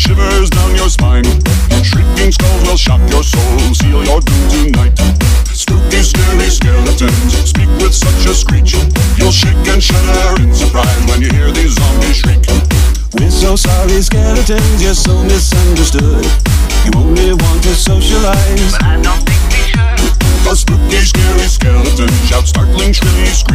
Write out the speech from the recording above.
shivers down your spine. Shrieking skulls will shock your soul, seal your doom tonight. Spooky, scary skeletons speak with such a screech, you'll shake and shudder in surprise when you hear these zombies shriek. We're so sorry, skeletons, you're so misunderstood. You only want to socialize, but I don't think we should. A spooky, scary skeleton shouts startling, shrilly screams.